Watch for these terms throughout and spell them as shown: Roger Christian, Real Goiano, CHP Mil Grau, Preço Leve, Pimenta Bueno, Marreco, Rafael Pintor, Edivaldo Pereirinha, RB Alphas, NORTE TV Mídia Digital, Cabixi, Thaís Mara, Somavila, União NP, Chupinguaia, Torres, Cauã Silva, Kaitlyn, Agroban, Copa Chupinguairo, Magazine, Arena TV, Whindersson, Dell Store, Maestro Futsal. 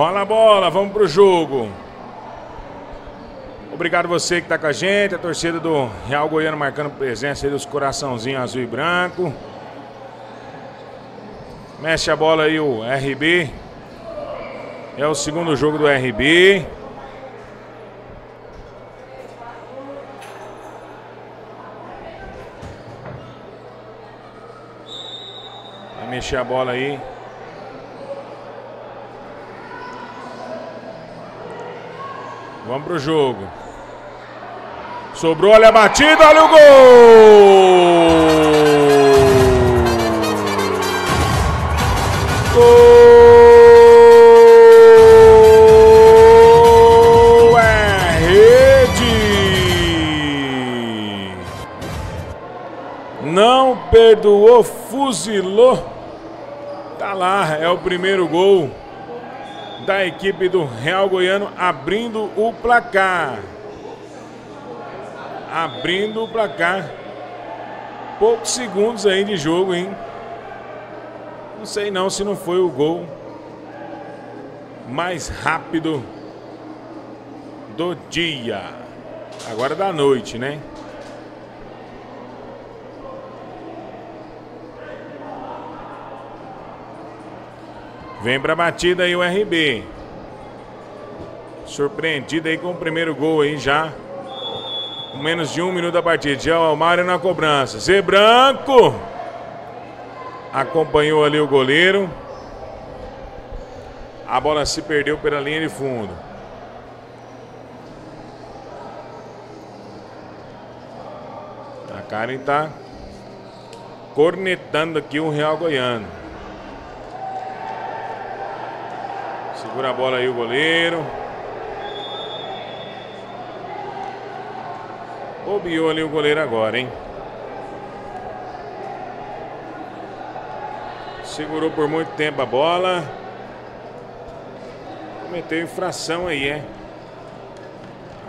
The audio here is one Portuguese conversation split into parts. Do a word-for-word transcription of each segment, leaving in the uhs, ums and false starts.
Rola a bola, vamos pro jogo. Obrigado você que está com a gente, a torcida do Real Goiano marcando presença aí, os coraçãozinhos azul e branco. Mexe a bola aí o R B. É o segundo jogo do R B. Vai mexer a bola aí. Vamos pro jogo. Sobrou, olha a batida, olha o gol! Gol! É rede! Não perdoou, fuzilou. Tá lá, é o primeiro gol da equipe do Real Goiano, abrindo o placar. Abrindo o placar. Poucos segundos aí de jogo, hein? Não sei não se não foi o gol mais rápido do dia. Agora da noite, né? Vem pra batida aí o R B. Surpreendido aí com o primeiro gol aí já. Com menos de um minuto da partida. Já o Almário na cobrança. Zé Branco. Acompanhou ali o goleiro. A bola se perdeu pela linha de fundo. A Karen tá cornetando aqui o Real Goiano. Segura a bola aí o goleiro. Bobeou ali o goleiro agora, hein? Segurou por muito tempo a bola. Cometeu infração aí, é?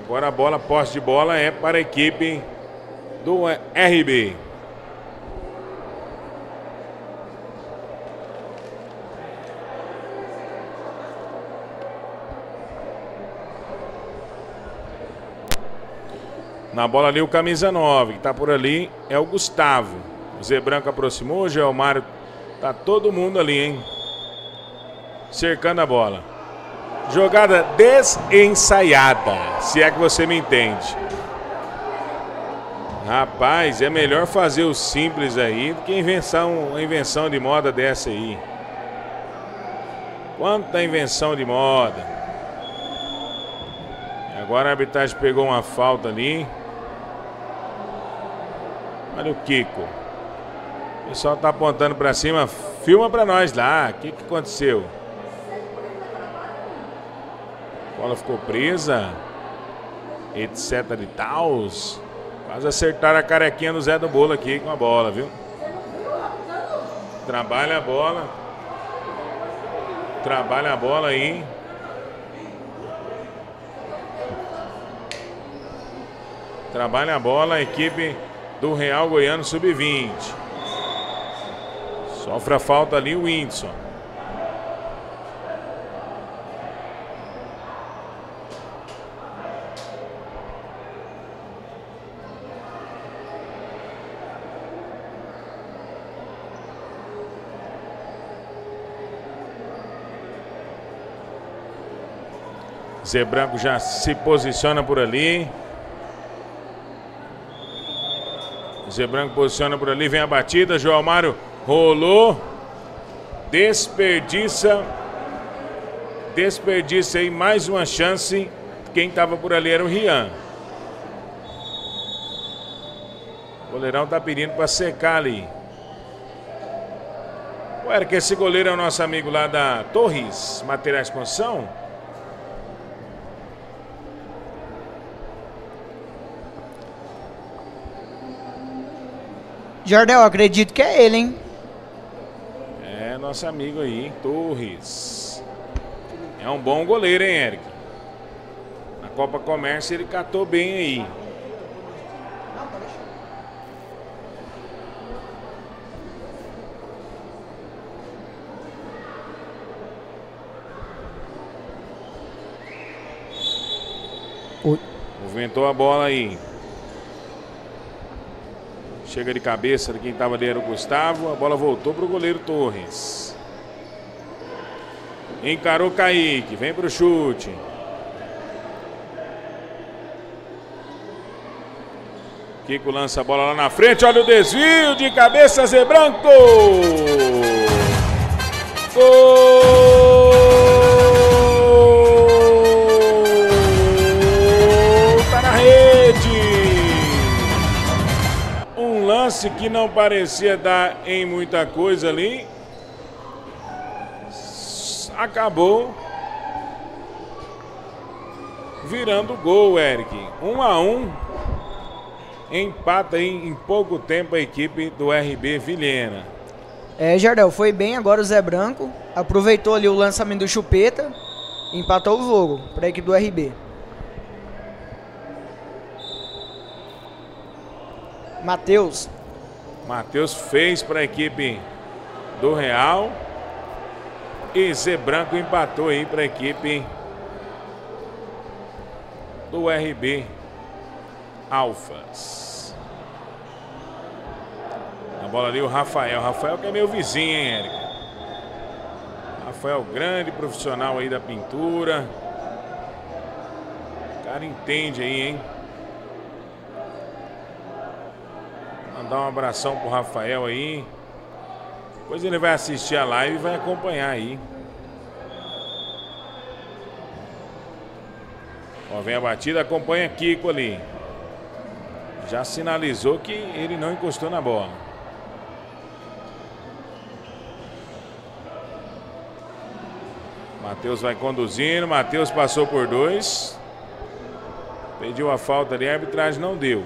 Agora a bola, posse de bola é para a equipe do R B. Na bola ali o camisa nove, que tá por ali, é o Gustavo. O Zé Branco aproximou, o Geomário, tá todo mundo ali, hein? Cercando a bola. Jogada desensaiada, se é que você me entende. Rapaz, é melhor fazer o simples aí do que invenção, uma invenção de moda dessa aí. Quanta invenção de moda. Agora a arbitragem pegou uma falta ali. Olha o Kiko. O pessoal tá apontando pra cima. Filma pra nós lá. O que que aconteceu? A bola ficou presa. Etc de tals. Quase acertaram a carequinha do Zé do Bolo aqui com a bola, viu? Trabalha a bola. Trabalha a bola aí. Trabalha a bola a equipe do Real Goiano sub vinte. Sofre a falta ali o Whindersson. Zé Branco já se posiciona por ali. Zé Branco posiciona por ali, vem a batida, João Mário rolou, desperdiça, desperdiça aí mais uma chance, quem tava por ali era o Rian. O goleirão tá pedindo para secar ali. Ou era que esse goleiro é o nosso amigo lá da Torres, Materiais de Construção? Jardel, acredito que é ele, hein? É, nosso amigo aí, hein? Torres. É um bom goleiro, hein, Eric? Na Copa Comércio ele catou bem aí. Oi. Movimentou a bola aí. Chega de cabeça de quem estava ali era o Gustavo. A bola voltou para o goleiro Torres. Encarou o Kaique. Vem para o chute. Kiko lança a bola lá na frente. Olha o desvio de cabeça, Zé Branco. Gol! Que não parecia dar em muita coisa ali. Acabou virando gol, Eric. Um a um. Empata em, em pouco tempo a equipe do R B Vilhena. É, Jardel, foi bem agora o Zé Branco. Aproveitou ali o lançamento do Chupeta. Empatou o jogo para a equipe do R B. Matheus. Matheus fez para a equipe do Real. E Zé Branco empatou aí para a equipe do R B Alphas. A bola ali o Rafael. Rafael que é meu vizinho, hein, Érica? Rafael, grande profissional aí da pintura. O cara entende aí, hein? Dá um abração pro Rafael aí. Depois ele vai assistir a live e vai acompanhar aí. Ó, vem a batida, acompanha Kiko ali. Já sinalizou que ele não encostou na bola. Matheus vai conduzindo. Matheus passou por dois. Pediu a falta ali, a arbitragem não deu.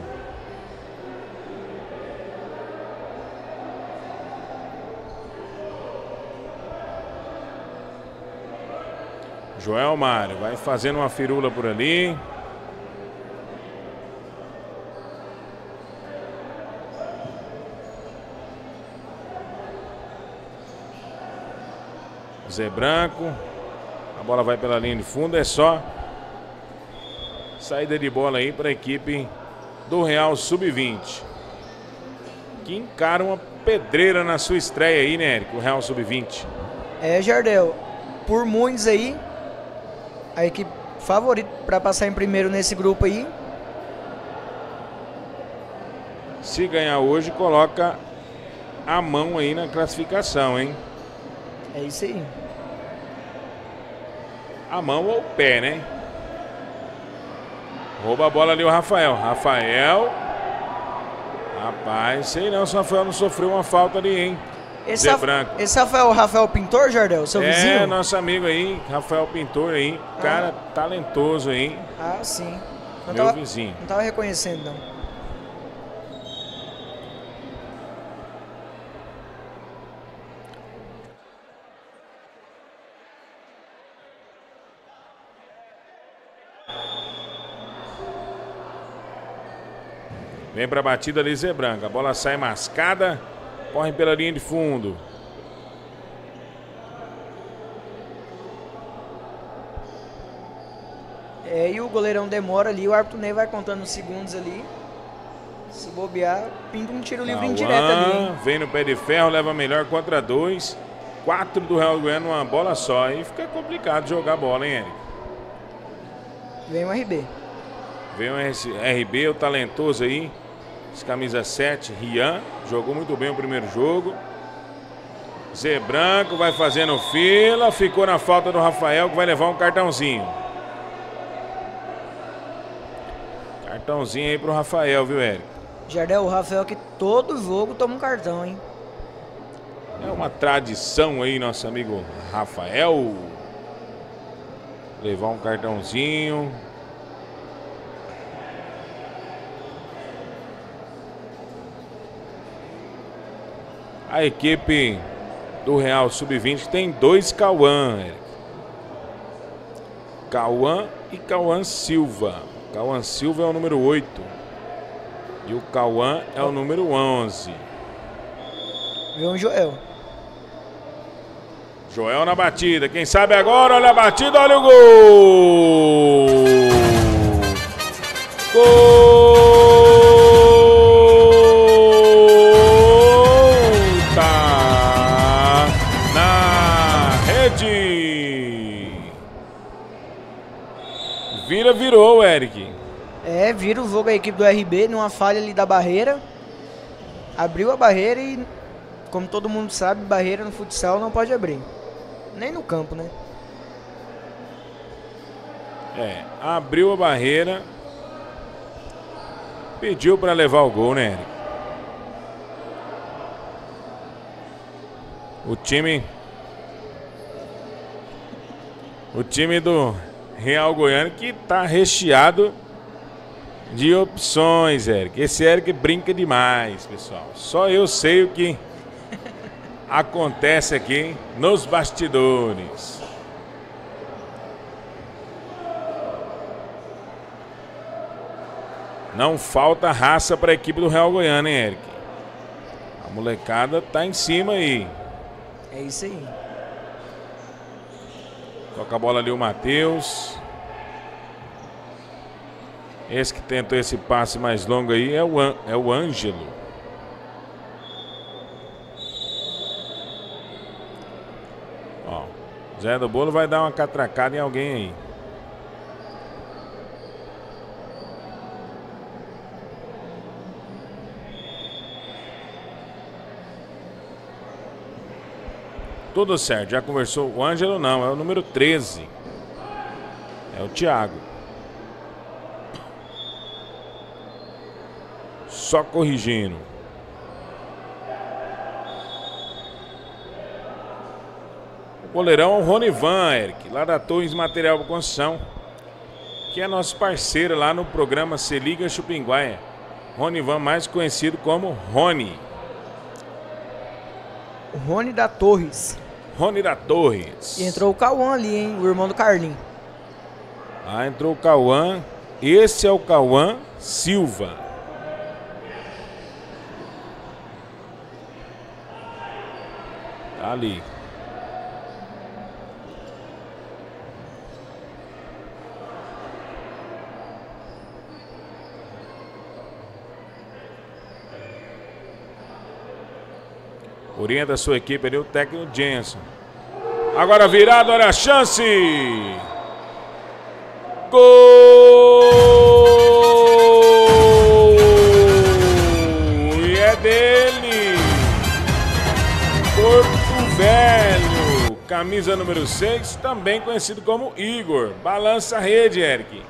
Joel Mário vai fazendo uma firula por ali. Zé Branco. A bola vai pela linha de fundo. É só saída de bola aí para a equipe do Real Sub vinte. Que encara uma pedreira na sua estreia aí, né, Érico? O Real Sub vinte. É, Jardel. Por muitos aí. A equipe favorita para passar em primeiro nesse grupo aí. Se ganhar hoje, coloca a mão aí na classificação, hein? É isso aí. A mão ou o pé, né? Rouba a bola ali o Rafael. Rafael. Rapaz, sei não se o Rafael não sofreu uma falta ali, hein? Esse, Af... Esse Rafael, Rafael Pintor, Jardel, seu é, vizinho? É, nosso amigo aí, Rafael Pintor aí, ah. Cara talentoso aí. Ah, sim. Não meu tava... vizinho. Não tava reconhecendo, não. Vem pra batida ali, Zé Branco. A bola sai mascada. Corre pela linha de fundo. É, e o goleirão demora ali. O árbitro nem vai contando os segundos ali. Se bobear, pinta um tiro livre indireto ali, hein? Vem no pé de ferro, leva melhor contra dois. Quatro do Real Goiano, uma bola só. Aí fica complicado jogar bola, hein, Eric? Vem o R B. Vem o R B, o talentoso aí. Camisa sete, Rian. Jogou muito bem o primeiro jogo. Zé Branco vai fazendo fila. Ficou na falta do Rafael, que vai levar um cartãozinho. Cartãozinho aí pro Rafael, viu, Eric? Jardel, o Rafael que todo jogo toma um cartão, hein? É uma tradição aí, nosso amigo Rafael. Levar um cartãozinho. A equipe do Real Sub vinte tem dois Cauã, Eric. Cauã e Cauã Silva. Cauã Silva é o número oito. E o Cauã é o número onze. João Joel. Joel na batida. Quem sabe agora, olha a batida, olha o gol! Gol tá na rede. Vira, virou, Eric. É, vira o jogo a equipe do R B numa falha ali da barreira. Abriu a barreira e, como todo mundo sabe, barreira no futsal não pode abrir. Nem no campo, né? É, abriu a barreira, pediu para levar o gol, né, Eric? O time O time do Real Goiano, que tá recheado de opções, Eric. Esse Eric brinca demais, pessoal. Só eu sei o que acontece aqui nos bastidores. Não falta raça para a equipe do Real Goiano, hein, Eric? A molecada tá em cima aí. É isso aí. Toca a bola ali o Matheus. Esse que tentou esse passe mais longo aí é o, An é o Ângelo. Ó, Zé do Bolo vai dar uma catracada em alguém aí. Tudo certo, já conversou. O Ângelo não, é o número treze. É o Thiago. Só corrigindo. O goleirão é o Ronivan, Eric, lá da Torres Material de Construção, que é nosso parceiro lá no programa Se Liga Chupinguaia. Ronivan, mais conhecido como Rony. Rony da Torres. Rony da Torres. E entrou o Cauã ali, hein? O irmão do Carlinho. Ah, entrou o Cauã. Esse é o Cauã Silva. Tá ali. Orienta a sua equipe ali, o técnico Jensen. Agora virado, olha a chance. Gol! E é dele. Porto Velho. Camisa número seis, também conhecido como Igor. Balança a rede, Eric.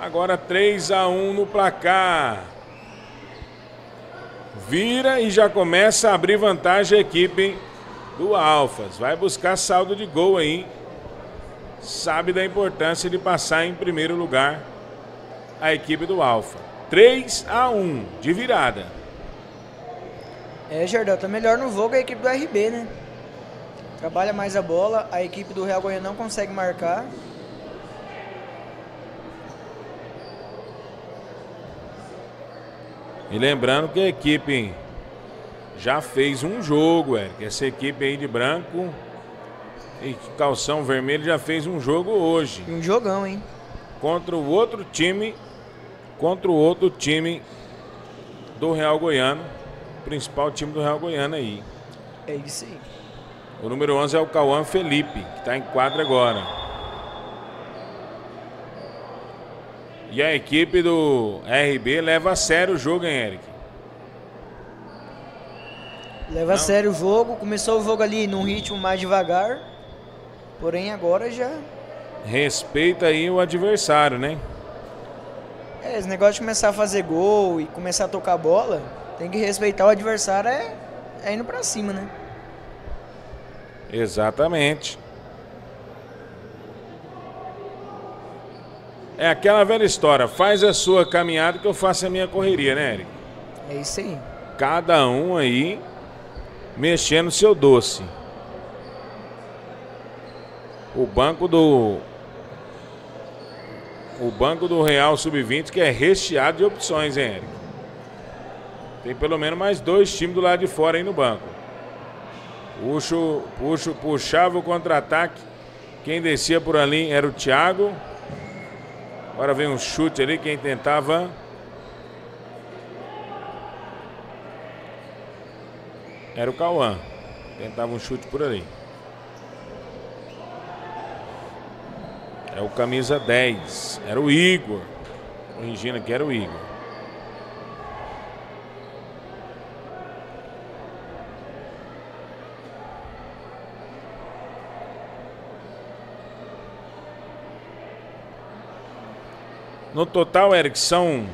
Agora três a um no placar. Vira e já começa a abrir vantagem a equipe do Alphas. Vai buscar saldo de gol aí. Sabe da importância de passar em primeiro lugar a equipe do Alpha. três a um de virada. É, Jardão, tá melhor no jogo a equipe do R B, né? Trabalha mais a bola, a equipe do Real Goiano não consegue marcar. E lembrando que a equipe já fez um jogo, Eric. Essa equipe aí de branco e calção vermelho já fez um jogo hoje. Um jogão, hein? Contra o outro time, contra o outro time do Real Goiano, principal time do Real Goiano aí. É isso aí. O número onze é o Cauã Felipe, que está em quadra agora. E a equipe do R B leva a sério o jogo, hein, Eric? Leva Não. a sério o jogo. Começou o jogo ali num ritmo mais devagar. Porém, agora já... Respeita aí o adversário, né? É, esse negócio de começar a fazer gol e começar a tocar bola, tem que respeitar o adversário, é, é indo pra cima, né? Exatamente. É aquela velha história, faz a sua caminhada que eu faço a minha correria, né, Eric? É isso aí. Cada um aí mexendo o seu doce. O banco do... O banco do Real sub vinte que é recheado de opções, hein, Eric? Tem pelo menos mais dois times do lado de fora aí no banco. Puxo, puxo, puxava o contra-ataque. Quem descia por ali era o Thiago... Agora vem um chute ali, quem tentava era o Cauã. Tentava um chute por ali. É o camisa dez. Era o Igor. Corrigindo aqui, era o Igor. No total, Eric, são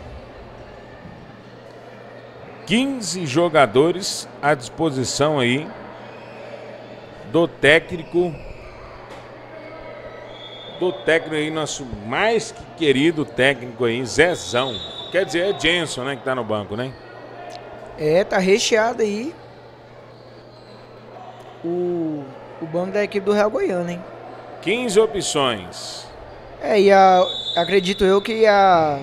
quinze jogadores à disposição aí do técnico. Do técnico aí, nosso mais que querido técnico aí, Zezão. Quer dizer, é Jenson, né, que tá no banco, né? É, tá recheado aí o, o banco da equipe do Real Goiano, hein? quinze opções. É, e a, acredito eu que a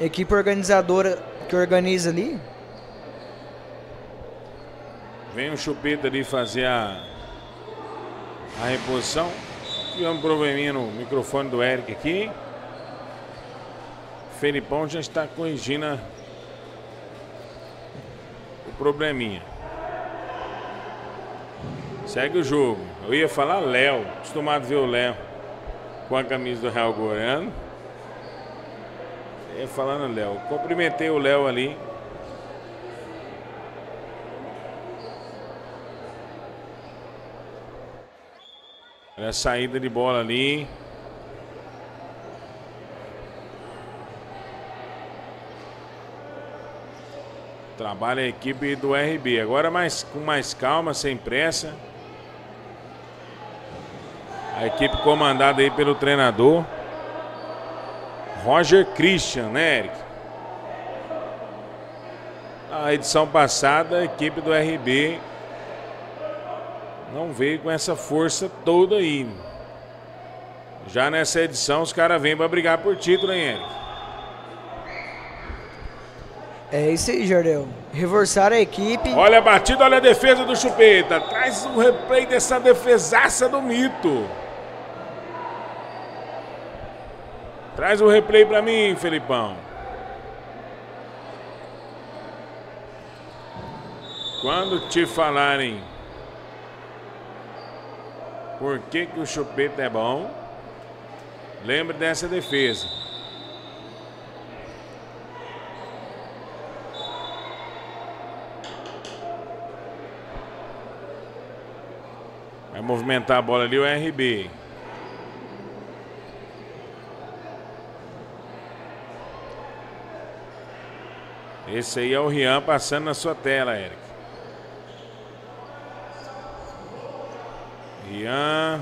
equipe organizadora que organiza ali... Vem o Chupeta ali fazer a, a reposição. Tivemos um probleminha no microfone do Eric aqui. O Felipão já está corrigindo a, o probleminha. Segue o jogo. Eu ia falar Léo, acostumado a ver o Léo com a camisa do Real Goiano. É, falando Léo, cumprimentei o Léo ali. Olha a saída de bola ali. Trabalha a equipe do R B. Agora mais, com mais calma, sem pressa. A equipe comandada aí pelo treinador Roger Christian, né, Eric? A edição passada, a equipe do R B não veio com essa força toda aí. Já nessa edição, os caras vêm para brigar por título, hein, Eric? É isso aí, Jardel. Reforçaram a equipe. Olha a batida, olha a defesa do Chupeta. Traz um replay dessa defesaça do Mito. Traz o replay pra mim, Felipão. Quando te falarem por que que o Chupeta é bom, lembre dessa defesa. Vai movimentar a bola ali o R B. Esse aí é o Rian passando na sua tela, Eric. Rian.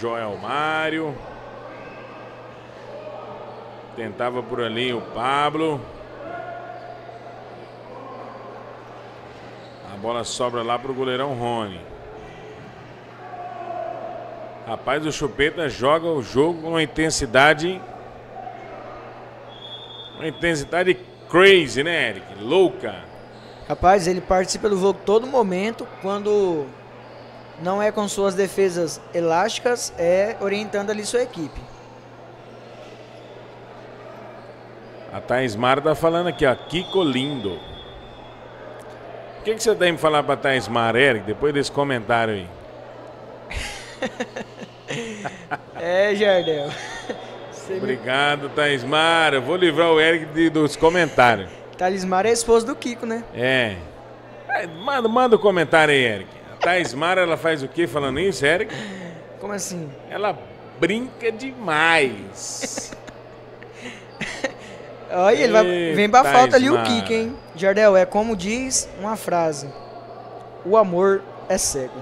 Joel Mário. Tentava por ali o Pablo. A bola sobra lá pro goleirão Rony. Rapaz, o Chupeta joga o jogo com uma intensidade... Uma intensidade crazy, né, Eric? Louca. Rapaz, ele participa do jogo todo momento. Quando não é com suas defesas elásticas, é orientando ali sua equipe. A Thaís Mara tá falando aqui, ó. Kiko lindo. O que, que você tem pra falar pra Thaís Mara, Eric? Depois desse comentário aí. É, Jardel. Obrigado, Thaís Mara. Vou livrar o Eric de, dos comentários. Thaís Mara é a esposa do Kiko, né? É. Manda, manda um comentário aí, Eric. A Thaís Mara, ela faz o quê falando isso, Eric? Como assim? Ela brinca demais. Olha, ele vai, vem pra Thaís falta ali Mara. O Kiko, hein? Jardel, é como diz uma frase. O amor é cego.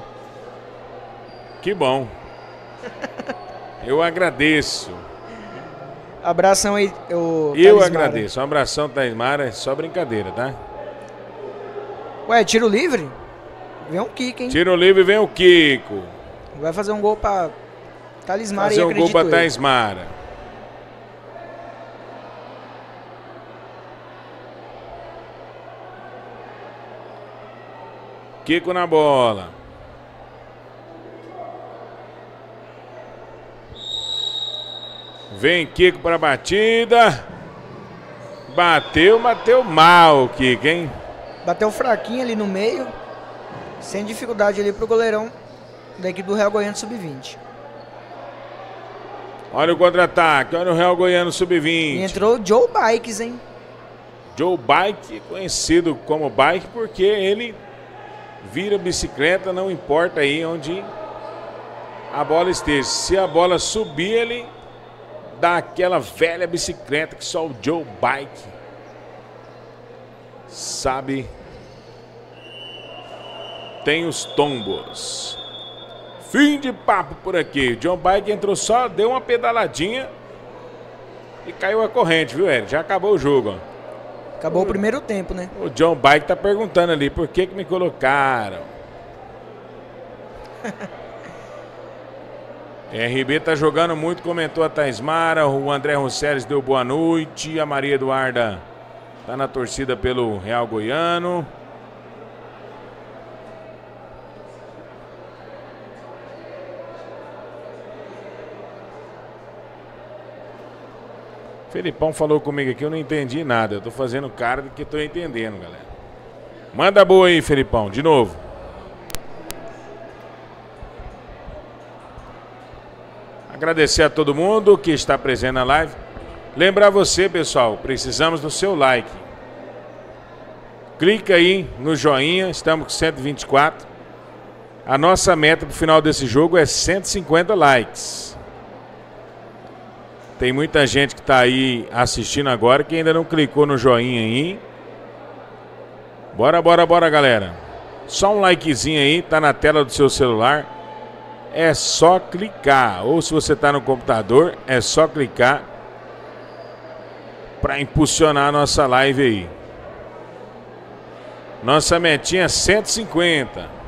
Que bom. Eu agradeço. Abração aí, o Eu Thaís agradeço. Mara. Um abração, Thaís Mara. Só brincadeira, tá? Ué, tiro livre? Vem um Kiko, hein? Tiro livre, vem o Kiko. Vai fazer um gol pra Thaís Mara. Fazer um gol pra Thaís Mara. Kiko na bola. Vem Kiko para a batida. Bateu, bateu mal, Kiko, hein? Bateu fraquinho ali no meio. Sem dificuldade ali para o goleirão da equipe do Real Goiano sub vinte. Olha o contra-ataque, olha o Real Goiano sub vinte. E entrou o Joe Bikes, hein? Joe Bike, conhecido como Bike, porque ele vira bicicleta, não importa aí onde a bola esteja. Se a bola subir, ele dá aquela velha bicicleta que só o Joe Bike sabe. Tem os tombos. Fim de papo por aqui. O Joe Bike entrou só, deu uma pedaladinha e caiu a corrente, viu, Eric? Já acabou o jogo, ó. Acabou o primeiro tempo, né? O John Bike tá perguntando ali, por que que me colocaram? R B tá jogando muito, comentou a Thais Mara, o André Rousseles deu boa noite, a Maria Eduarda tá na torcida pelo Real Goiano. Felipão falou comigo aqui, eu não entendi nada. Eu tô fazendo cara do que tô entendendo, galera. Manda boa aí, Felipão, de novo. Agradecer a todo mundo que está presente na live. Lembrar você, pessoal, precisamos do seu like. Clica aí no joinha, estamos com cento e vinte e quatro. A nossa meta pro final desse jogo é cento e cinquenta likes. Tem muita gente que está aí assistindo agora que ainda não clicou no joinha aí. Bora, bora, bora, galera. Só um likezinho aí, tá na tela do seu celular. É só clicar. Ou se você está no computador, é só clicar para impulsionar a nossa live aí. Nossa metinha é cento e cinquenta.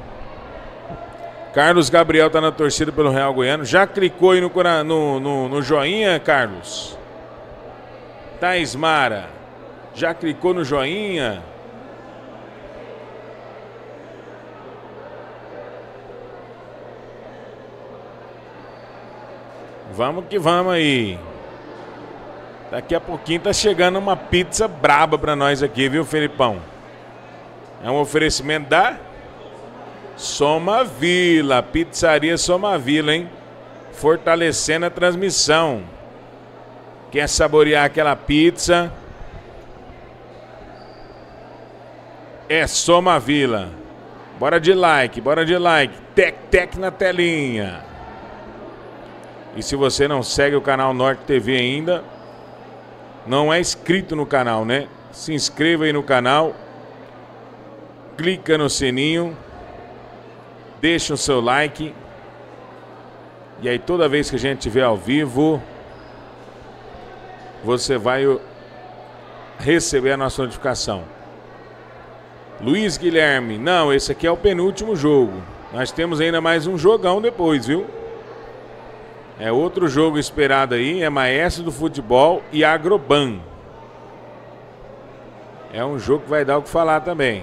Carlos Gabriel tá na torcida pelo Real Goiano. Já clicou aí no, no, no, no joinha, Carlos? Thais Mara, já clicou no joinha? Vamos que vamos aí. Daqui a pouquinho tá chegando uma pizza braba pra nós aqui, viu, Felipão? É um oferecimento da Somavila, pizzaria Somavila, hein? Fortalecendo a transmissão. Quer saborear aquela pizza? É Somavila. Bora de like, bora de like. Tec, tec na telinha. E se você não segue o canal Norte T V ainda, não é inscrito no canal, né? Se inscreva aí no canal. Clica no sininho. Deixa o seu like. E aí toda vez que a gente estiver ao vivo, você vai receber a nossa notificação. Luiz Guilherme, não, esse aqui é o penúltimo jogo. Nós temos ainda mais um jogão depois, viu? É outro jogo esperado aí, é Maestro do Futebol e Agroban. É um jogo que vai dar o que falar também.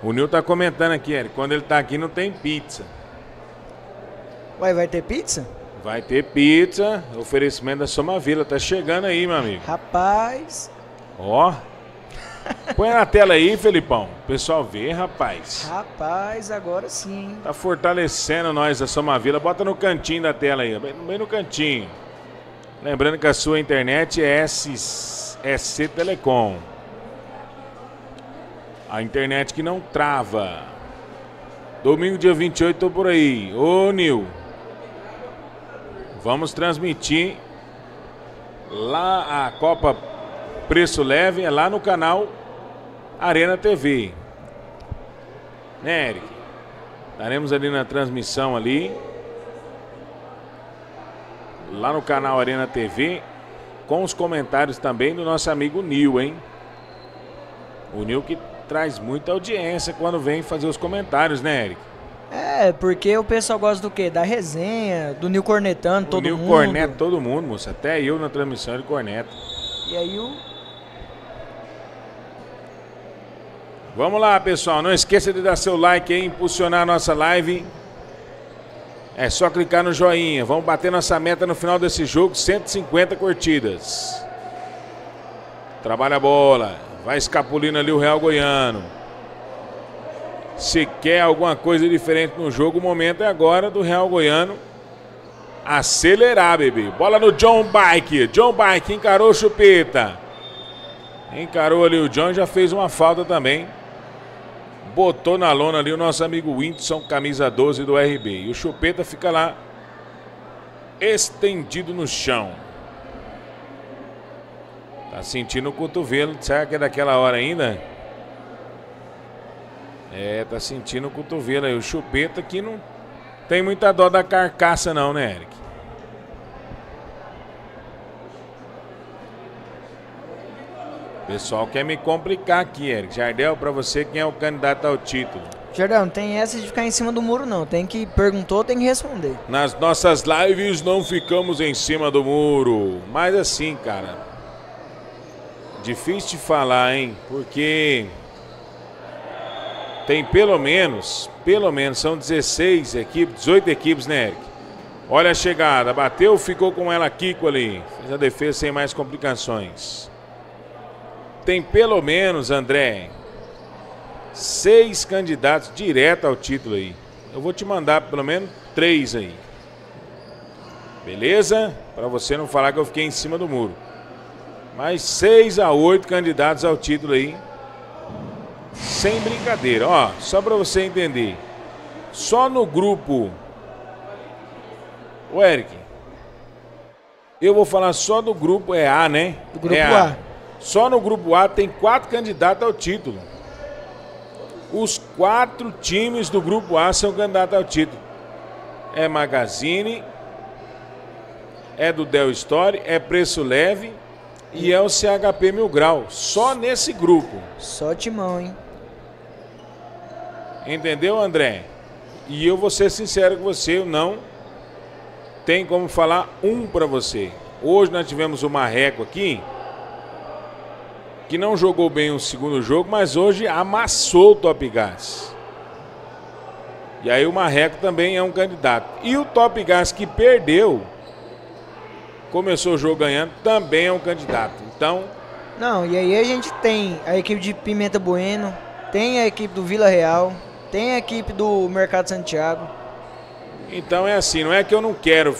O Nil tá comentando aqui, Eric, quando ele tá aqui não tem pizza. Ué, vai ter pizza? Vai ter pizza, oferecimento da Somavila, tá chegando aí, meu amigo. Rapaz. Ó, põe na tela aí, Felipão, o pessoal vê, rapaz. Rapaz, agora sim. Tá fortalecendo nós da Somavila, bota no cantinho da tela aí, bem no cantinho. Lembrando que a sua internet é S C Telecom. A internet que não trava. Domingo, dia vinte e oito, tô por aí. Ô, Nil. Vamos transmitir lá a Copa Preço Leve, é lá no canal Arena T V. Né, Eric? Estaremos ali na transmissão ali. Lá no canal Arena T V. Com os comentários também do nosso amigo Nil, hein? O Nil que traz muita audiência quando vem fazer os comentários, né, Eric? É, porque o pessoal gosta do quê? Da resenha, do Nil cornetando todo mundo. O Nil corneta todo mundo, moça. Até eu na transmissão ele corneta. E aí o... Vamos lá, pessoal. Não esqueça de dar seu like aí, impulsionar a nossa live. É só clicar no joinha. Vamos bater nossa meta no final desse jogo, cento e cinquenta curtidas. Trabalha a bola. Vai escapulindo ali o Real Goiano. Se quer alguma coisa diferente no jogo, o momento é agora do Real Goiano acelerar, bebê. Bola no John Bike. John Bike encarou o Chupeta. Encarou ali o John, já fez uma falta também. Botou na lona ali o nosso amigo Whindersson, camisa doze do R B. E o Chupeta fica lá estendido no chão. Tá sentindo o cotovelo. Será que é daquela hora ainda? É, tá sentindo o cotovelo aí. O Chupeta que não tem muita dó da carcaça não, né, Eric? Pessoal quer me complicar aqui, Eric. Jardel, pra você, quem é o candidato ao título? Jardel, não tem essa de ficar em cima do muro, não. Tem que perguntou, tem que responder. Nas nossas lives não ficamos em cima do muro. Mas assim, cara, difícil de falar, hein? Porque tem pelo menos, pelo menos, são dezesseis equipes, dezoito equipes, né, Eric? Olha a chegada. Bateu, ficou com ela, Kiko ali. Fez a defesa sem mais complicações. Tem pelo menos, André, seis candidatos direto ao título aí. Eu vou te mandar pelo menos três aí. Beleza? Para você não falar que eu fiquei em cima do muro. Mas seis a oito candidatos ao título aí. Sem brincadeira. Ó, só para você entender. Só no grupo... Ô, Eric, eu vou falar só do grupo é A, né? Do grupo é A. A. Só no grupo A tem quatro candidatos ao título. Os quatro times do grupo A são candidatos ao título. É Magazine, é do Dell Store, é Preço Leve e é o C H P Mil Grau. Só nesse grupo. Só timão, hein? Entendeu, André? E eu vou ser sincero com você, eu não tenho como falar um pra você. Hoje nós tivemos o Marreco aqui, que não jogou bem o segundo jogo, mas hoje amassou o Top Gás. E aí o Marreco também é um candidato. E o Top Gás que perdeu, começou o jogo ganhando, também é um candidato. Então... Não, e aí a gente tem a equipe de Pimenta Bueno, tem a equipe do Vila Real, tem a equipe do Mercado Santiago. Então é assim, não é que eu não quero...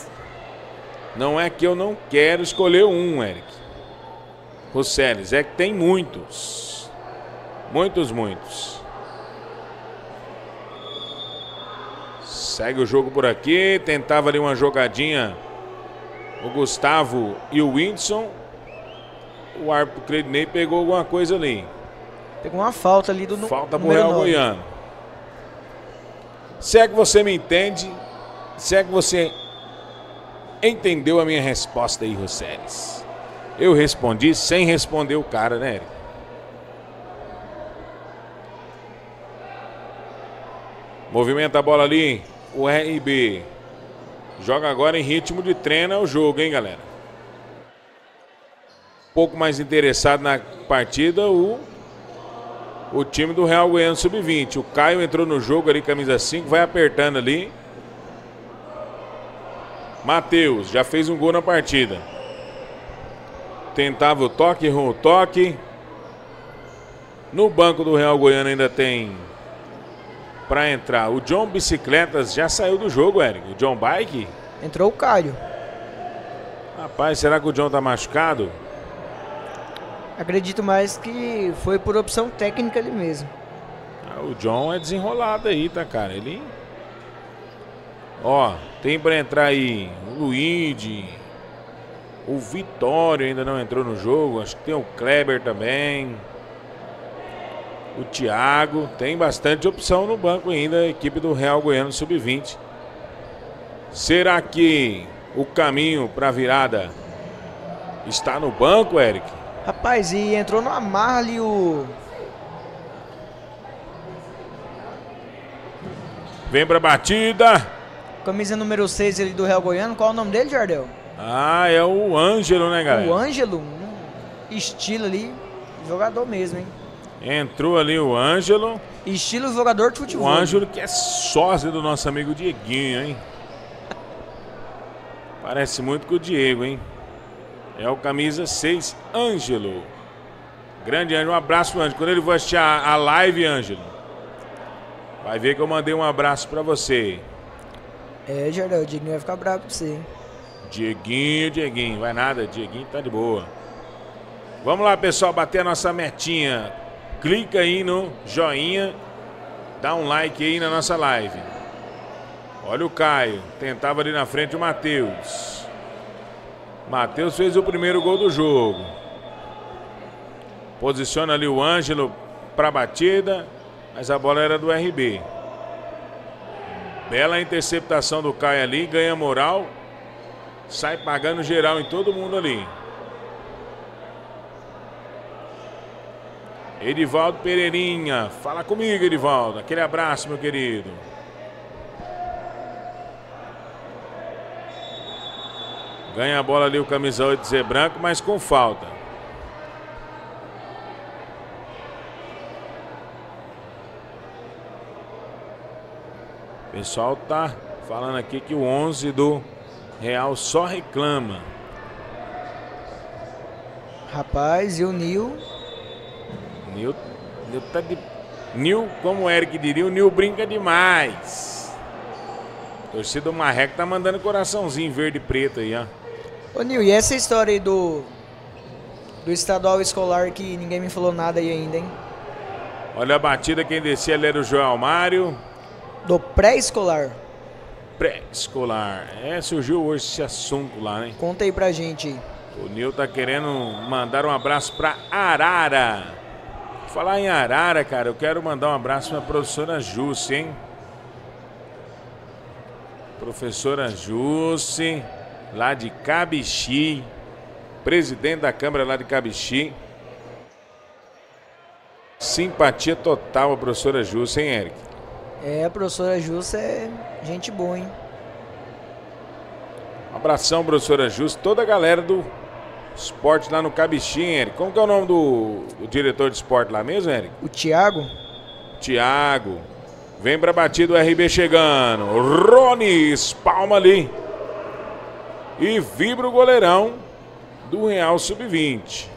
Não é que eu não quero escolher um, Eric. Roseles, é que tem muitos. Muitos, muitos. Segue o jogo por aqui. Tentava ali uma jogadinha o Gustavo e o Whindersson. O árbitro Credinei pegou alguma coisa ali. Pegou uma falta ali do número nove. Falta pro Real Goiano. Se é que você me entende, se é que você entendeu a minha resposta aí, Roseles. Eu respondi sem responder o cara, né, Eric? Movimenta a bola ali, o R B. Joga agora em ritmo de treino é o jogo, hein, galera? Um pouco mais interessado na partida, o, o time do Real Goiano sub vinte. O Caio entrou no jogo ali, camisa cinco, vai apertando ali. Matheus, já fez um gol na partida. Tentava o toque, errou o toque. No banco do Real Goiano ainda tem para entrar. O John Bicicletas já saiu do jogo, Eric. O John Bike. Entrou o Caio. Rapaz, será que o John tá machucado? Acredito mais que foi por opção técnica ali mesmo. Ah, o John é desenrolado aí, tá, cara? Ele... Ó, tem para entrar aí o Luigi. O Vitório ainda não entrou no jogo. Acho que tem o Kleber também. O Thiago. Tem bastante opção no banco ainda. A equipe do Real Goiano sub vinte. Será que o caminho para a virada está no banco, Eric? Rapaz, e entrou no amarra ali o... Vem para a batida. Camisa número seis ali do Real Goiano. Qual é o nome dele, Jardel? Ah, é o Ângelo, né, galera? O Ângelo, um estilo ali, jogador mesmo, hein? Entrou ali o Ângelo. Estilo jogador de futebol. O Ângelo que é sósia do nosso amigo Dieguinho, hein? Parece muito com o Diego, hein? É o camisa seis, Ângelo. Grande Ângelo, um abraço, Ângelo. Quando ele for assistir a, a live, Ângelo, vai ver que eu mandei um abraço pra você. É, Geraldo, o Dieguinho vai ficar bravo com você, hein? Dieguinho, Dieguinho, vai nada, Dieguinho tá de boa. Vamos lá, pessoal, bater a nossa metinha. Clica aí no joinha, dá um like aí na nossa live. Olha o Caio, tentava ali na frente o Matheus. Matheus fez o primeiro gol do jogo. Posiciona ali o Ângelo para a batida, mas a bola era do R B. Bela interceptação do Caio ali, ganha moral. Sai pagando geral em todo mundo ali. Edivaldo Pereirinha, fala comigo, Edivaldo. Aquele abraço, meu querido. Ganha a bola ali o camisa oito Zé Branco, mas com falta. O pessoal tá falando aqui que o onze do Real só reclama. Rapaz, e o Nil? Nil, Nil tá de... Nil, como o Eric diria, o Nil brinca demais. A torcida do Marreco tá mandando coraçãozinho verde e preto aí, ó. Ô Nil, e essa história aí do do estadual escolar que ninguém me falou nada aí ainda, hein? Olha a batida, quem descia ali era o João Mário. Do pré-escolar. Pré-escolar. É, surgiu hoje esse assunto lá, né? Conta aí pra gente. O Nil tá querendo mandar um abraço pra Arara. Falar em Arara, cara, eu quero mandar um abraço pra professora Jussi, hein? Professora Jussi, lá de Cabixi. Presidente da Câmara lá de Cabixi. Simpatia total a professora Jussi, hein, Eric? É, a professora Jussi é gente boa, hein? Um abração, professora Jussi, toda a galera do esporte lá no Cabixi, hein, Eric? Como que é o nome do o diretor de esporte lá mesmo, Eric? O Tiago. Tiago. Vem pra batida, o R B chegando. Rony espalma ali. E vibra o goleirão do Real sub vinte.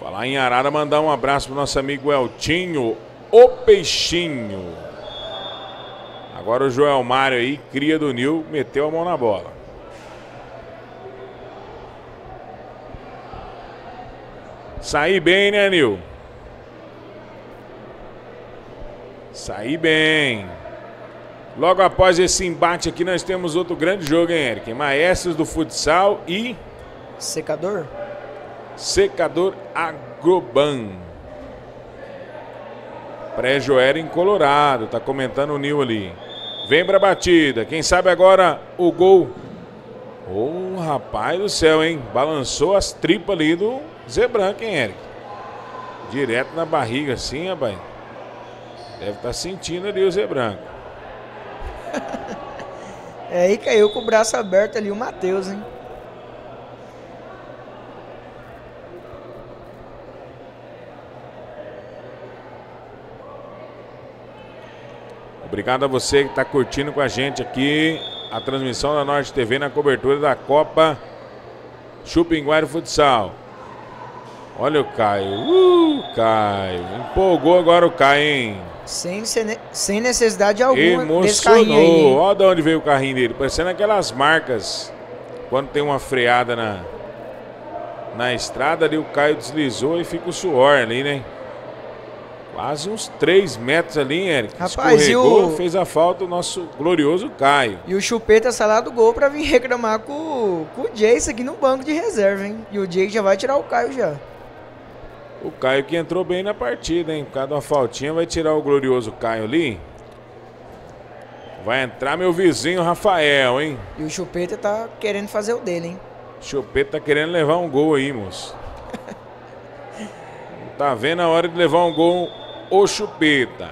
Falar em Arara, mandar um abraço pro nosso amigo Eltinho, o Peixinho. Agora o Joel Mário aí, cria do Nil, meteu a mão na bola. Saí bem, né, Nil? Saí bem. Logo após esse embate aqui, nós temos outro grande jogo, hein, Eric? Maestros do Futsal e... Secador? Secador Agroban. Pré-joera em Colorado. Tá comentando o Nil ali. Vem pra batida. Quem sabe agora o gol. Ô, oh, rapaz do céu, hein? Balançou as tripas ali do Zé Branco, hein, Eric? Direto na barriga assim, rapaz. Deve estar tá sentindo ali o Zé Branco. É, aí caiu com o braço aberto ali o Matheus, hein? Obrigado a você que está curtindo com a gente aqui a transmissão da Norte T V na cobertura da Copa Chupinguairo Futsal. Olha o Caio. Uh, Caio. Empolgou agora o Caio, hein? Sem, sem necessidade alguma. Emocionou. Olha de onde veio o carrinho dele. Parecendo aquelas marcas. Quando tem uma freada na, na estrada, ali o Caio deslizou e fica o suor ali, né? Quase uns três metros ali, Eric. Rapaz, escorregou, o... fez a falta o nosso glorioso Caio. E o Chupeta sai lá do gol pra vir reclamar com, com o Jace aqui no banco de reserva, hein? E o Jace já vai tirar o Caio já. O Caio que entrou bem na partida, hein? Por causa de uma faltinha vai tirar o glorioso Caio ali. Vai entrar meu vizinho Rafael, hein? E o Chupeta tá querendo fazer o dele, hein? Chupeta tá querendo levar um gol aí, moço. Tá vendo a hora de levar um gol... O Chupeta.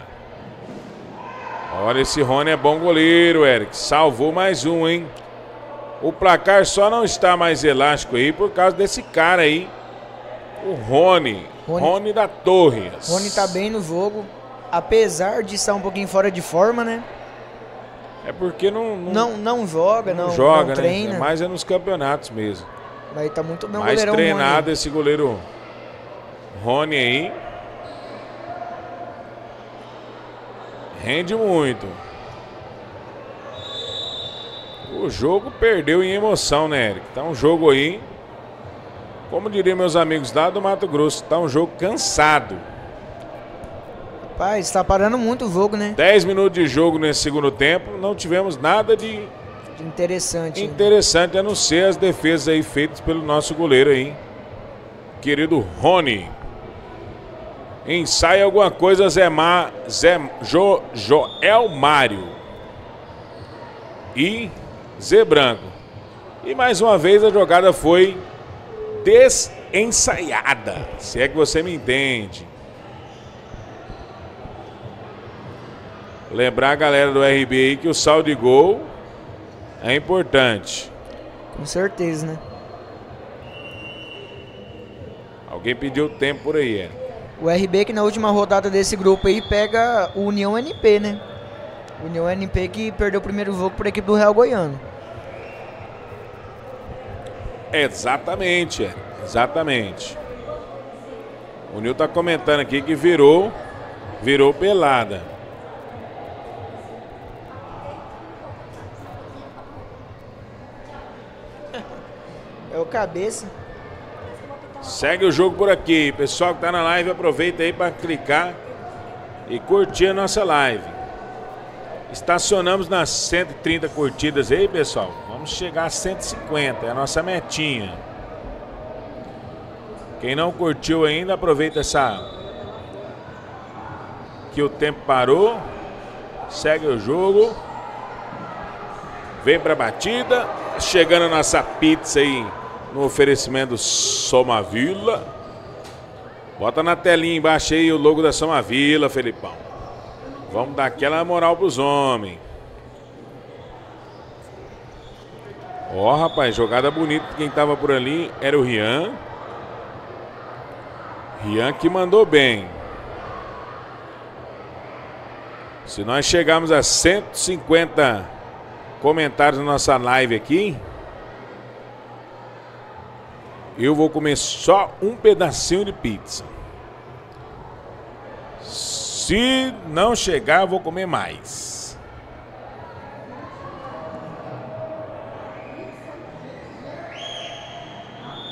Olha, esse Rony é bom goleiro, Eric. Salvou mais um, hein? O placar só não está mais elástico aí por causa desse cara aí, o Rony. Rony, Rony da Torres. Rony tá bem no jogo, apesar de estar um pouquinho fora de forma, né? É porque não... Não, não, não joga, não, não joga, não treina. Né? Mas é nos campeonatos mesmo. Mas tá muito bem o goleirão Rony. Mais treinado esse goleiro Rony aí. Rende muito. O jogo perdeu em emoção, né, Eric? Tá um jogo aí, como diriam meus amigos lá do Mato Grosso, tá um jogo cansado. Rapaz, tá parando muito o jogo, né? dez minutos de jogo nesse segundo tempo, não tivemos nada de... Interessante. Interessante, a não ser as defesas aí feitas pelo nosso goleiro aí, querido Rony. Ensaia alguma coisa, Zé, Ma... Zé... Jo... Joel Mário e Zé Branco. E mais uma vez a jogada foi desensaiada, se é que você me entende. Lembrar a galera do R B aí que o saldo de gol é importante. Com certeza, né? Alguém pediu tempo por aí, é. O R B que na última rodada desse grupo aí pega o União N P, né? União N P que perdeu o primeiro jogo por equipe do Real Goiano. Exatamente, exatamente. O Nil tá comentando aqui que virou, virou pelada. É o cabeça. Segue o jogo por aqui. Pessoal que tá na live, aproveita aí para clicar e curtir a nossa live. Estacionamos nas cento e trinta curtidas aí, pessoal. Vamos chegar a cento e cinquenta, é a nossa metinha. Quem não curtiu ainda, aproveita essa que o tempo parou. Segue o jogo. Vem pra batida. Chegando a nossa pizza aí. No oferecimento do Somavila. Bota na telinha embaixo aí o logo da Somavila, Felipão. Vamos dar aquela moral pros homens. Ó, rapaz, jogada bonita. Quem tava por ali era o Rian. Rian que mandou bem. Se nós chegarmos a cento e cinquenta comentários na nossa live aqui, eu vou comer só um pedacinho de pizza. Se não chegar, eu vou comer mais.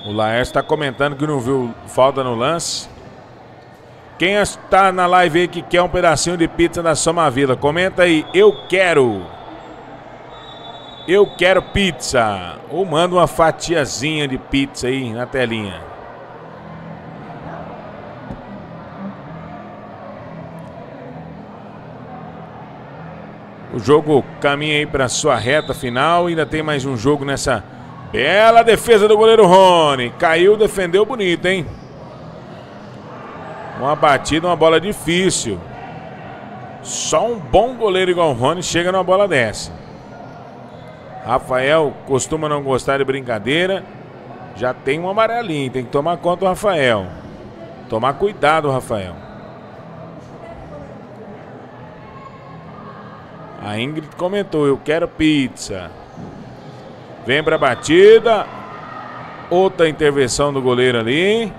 O Laércio está comentando que não viu falta no lance. Quem está na live aí que quer um pedacinho de pizza da Somavila, comenta aí, eu quero. Eu quero pizza. Ou manda uma fatiazinha de pizza aí na telinha. O jogo caminha aí para sua reta final. Ainda tem mais um jogo nessa bela defesa do goleiro Rony. Caiu, defendeu bonito, hein? Uma batida, uma bola difícil. Só um bom goleiro igual o Rony chega numa bola dessa. Rafael costuma não gostar de brincadeira. Já tem um amarelinho. Tem que tomar conta do Rafael. Tomar cuidado, Rafael. A Ingrid comentou, eu quero pizza. Vem pra batida. Outra intervenção do goleiro ali.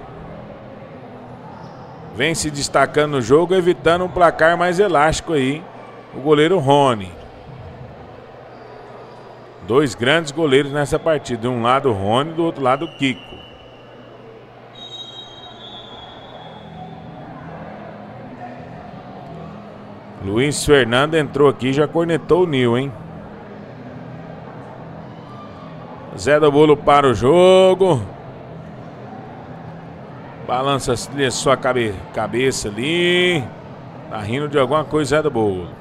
Vem se destacando no jogo, evitando um placar mais elástico aí, o goleiro Rony. Dois grandes goleiros nessa partida. De um lado o Rony, do outro lado o Kiko. Luiz Fernando entrou aqui e já cornetou o Nil, hein? Zé do Bolo para o jogo. Balança sua cabe cabeça ali. Tá rindo de alguma coisa, Zé do Bolo.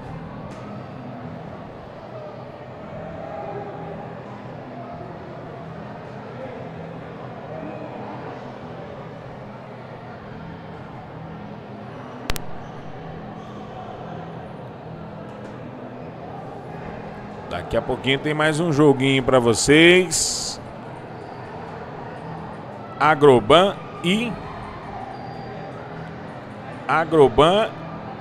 Daqui a pouquinho tem mais um joguinho para vocês. Agroban e... Agroban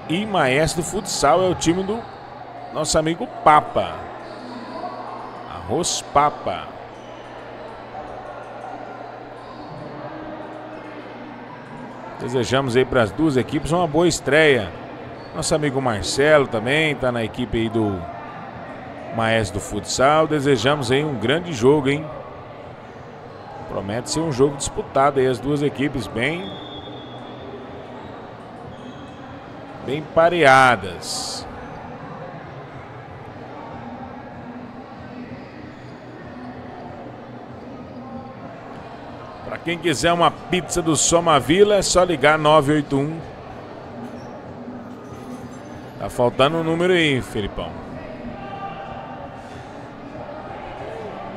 e Maestro Futsal é o time do nosso amigo Papa. Arroz Papa. Desejamos aí para as duas equipes uma boa estreia. Nosso amigo Marcelo também está na equipe aí do Maestro do Futsal. Desejamos aí um grande jogo, hein? Promete ser um jogo disputado aí, as duas equipes bem... bem pareadas. Para quem quiser uma pizza do Somavila, é só ligar nove oito um. Tá faltando um número aí, Felipão.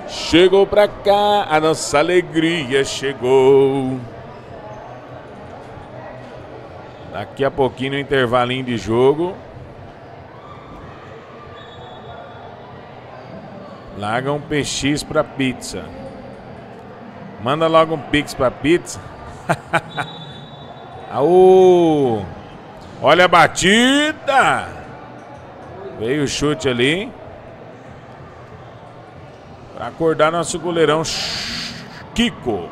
Chegou pra cá, a nossa alegria chegou. Daqui a pouquinho, no intervalinho de jogo, larga um P X pra pizza. Manda logo um pix pra pizza. Aô! Olha a batida! Veio o chute ali. Pra acordar nosso goleirão Kiko.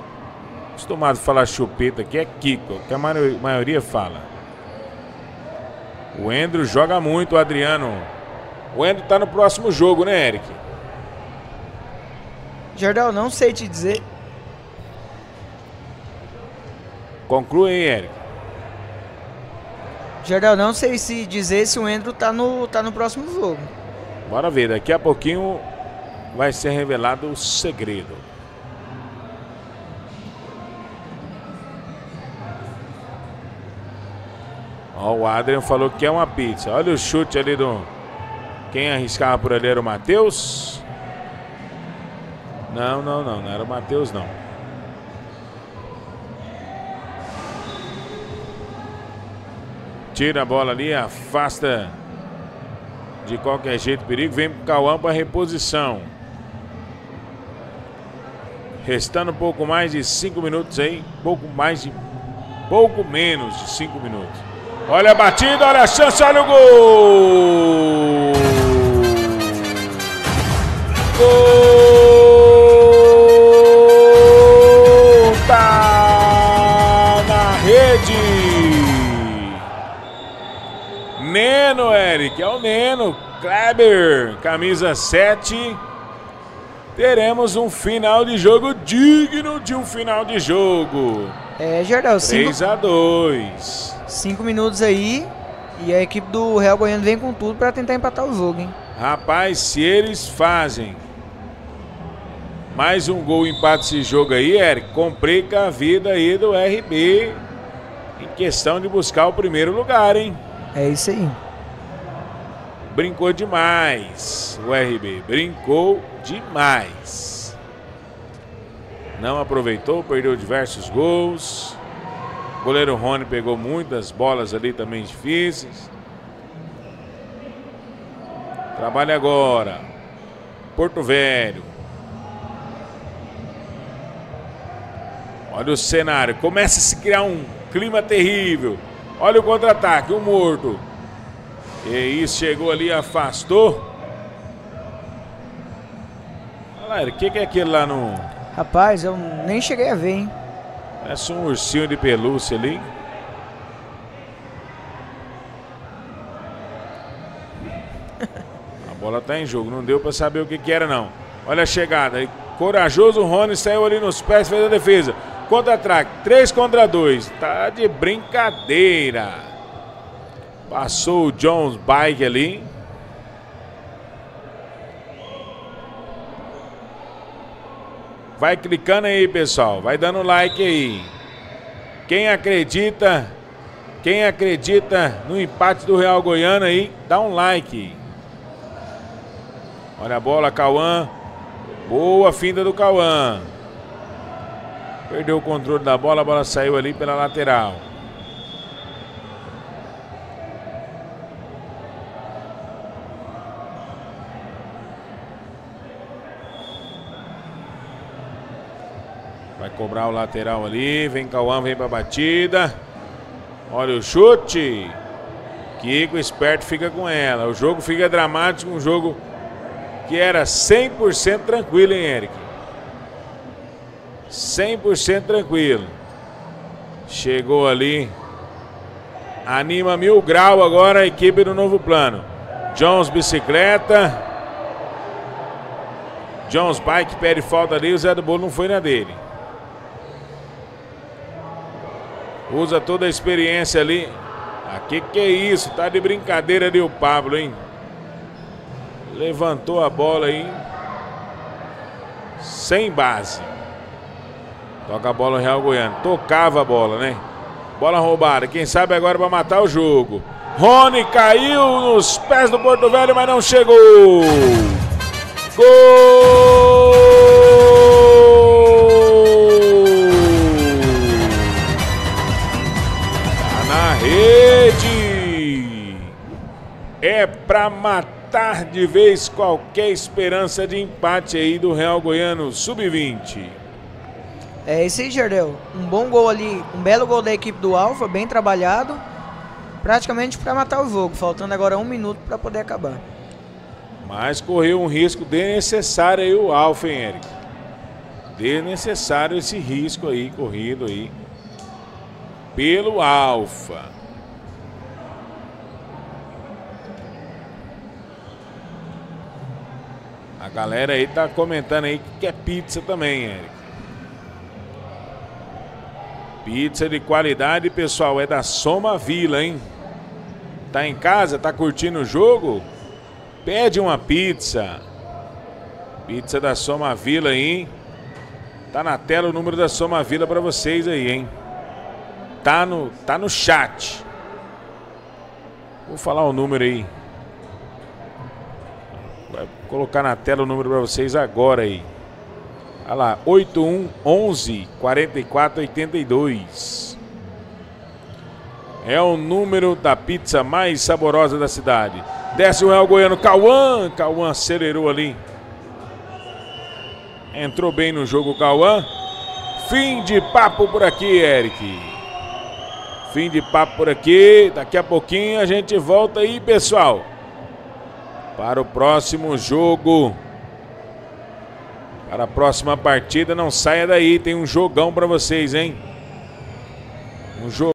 Acostumado a falar chupeta aqui, é Kiko, que a maioria fala. O Endro joga muito, o Adriano. O Endro tá no próximo jogo, né, Eric? Jordão, não sei te dizer. Conclui, hein, Eric. Geral, não sei se dizer se o Endro tá no, tá no próximo jogo. Bora ver, daqui a pouquinho vai ser revelado o segredo. Ó, o Adriano falou que é uma pizza. Olha o chute ali do... Quem arriscava por ali era o Matheus? Não, não, não, não era o Matheus, não. Tira a bola ali, afasta de qualquer jeito o perigo. Vem pro Cauã para reposição. Restando pouco mais de cinco minutos aí. Pouco mais de... Pouco menos de cinco minutos. Olha a batida, olha a chance, olha o gol! Gol! Tá na rede! Neno, Eric, é o Neno Kleber, camisa sete. Teremos um final de jogo digno de um final de jogo. É, Jardel, três a dois. cinco minutos aí. E a equipe do Real Goiano vem com tudo para tentar empatar o jogo, hein? Rapaz, se eles fazem mais um gol, empate esse jogo aí, Eric, complica a vida aí do R B em questão de buscar o primeiro lugar, hein? É isso aí. Brincou demais o R B. Brincou demais. Não aproveitou, perdeu diversos gols. O goleiro Rony pegou muitas bolas ali também difíceis. Trabalha agora Porto Velho. Olha o cenário. Começa a se criar um clima terrível. Olha o contra-ataque, o morto. E isso, chegou ali, afastou. Olha lá, o que, que é aquele lá no... Rapaz, eu nem cheguei a ver, hein? Parece um ursinho de pelúcia ali. A bola tá em jogo, não deu pra saber o que que era, não. Olha a chegada, corajoso o Rony saiu ali nos pés, fez a defesa. Contra-ataque, três contra dois. Tá de brincadeira. Passou o Jones Bike ali. Vai clicando aí, pessoal. Vai dando like aí. Quem acredita, quem acredita no empate do Real Goiano aí, dá um like. Olha a bola, Cauã. Boa finta do Cauã. Perdeu o controle da bola, a bola saiu ali pela lateral. Vai cobrar o lateral ali. Vem Cauã, vem pra batida. Olha o chute. Kiko esperto fica com ela. O jogo fica dramático. Um jogo que era cem por cento tranquilo, hein, Eric? cem por cento tranquilo. Chegou ali. Anima Mil Grau agora a equipe do novo plano. Jones bicicleta. Jones bike, pede falta ali. O Zé do Bolo não foi na dele. Usa toda a experiência ali. Ah, que que é isso? Tá de brincadeira ali o Pablo, hein? Levantou a bola aí. Sem base. Toca a bola o Real Goiano. Tocava a bola, né? Bola roubada. Quem sabe agora pra matar o jogo. Rony caiu nos pés do Porto Velho, mas não chegou. Gol! Tá na rede. É pra matar de vez qualquer esperança de empate aí do Real Goiano sub vinte. É isso aí, Jardel. Um bom gol ali, um belo gol da equipe do Alfa, bem trabalhado. Praticamente pra matar o jogo, faltando agora um minuto pra poder acabar. Mas correu um risco desnecessário aí o Alfa, hein, Eric? Desnecessário esse risco aí, corrido aí pelo Alfa. A galera aí tá comentando aí que é pizza também, Eric. Pizza de qualidade, pessoal, é da Somavila, hein? Tá em casa, tá curtindo o jogo? Pede uma pizza. Pizza da Somavila aí. Tá na tela o número da Somavila pra vocês aí, hein? Tá no, tá no chat. Vou falar o número aí. Vai colocar na tela o número pra vocês agora aí. Olha lá, oito um onze, quarenta e quatro, oitenta e dois. É o número da pizza mais saborosa da cidade. Desce o Real Goiano, Cauã. Cauã acelerou ali. Entrou bem no jogo, Cauã. Fim de papo por aqui, Eric. Fim de papo por aqui. Daqui a pouquinho a gente volta aí, pessoal, para o próximo jogo. Para a próxima partida. Não saia daí, tem um jogão para vocês, hein? Um jogo.